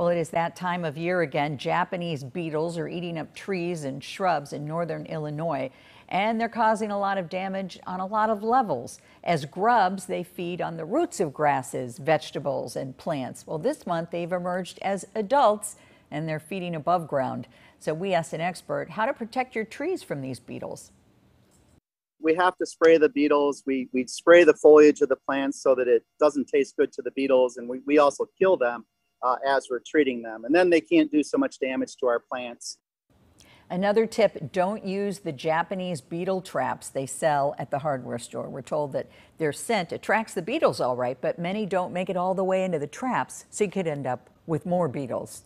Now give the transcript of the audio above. Well, it is that time of year again. Japanese beetles are eating up trees and shrubs in northern Illinois, and they're causing a lot of damage on a lot of levels. As grubs, they feed on the roots of grasses, vegetables, and plants. Well, this month they've emerged as adults, and they're feeding above ground. So we asked an expert how to protect your trees from these beetles. We have to spray the beetles. We spray the foliage of the plants so that it doesn't taste good to the beetles, and we also kill them as we're treating them. And then they can't do so much damage to our plants. Another tip, don't use the Japanese beetle traps they sell at the hardware store. We're told that their scent attracts the beetles all right, but many don't make it all the way into the traps, so you could end up with more beetles.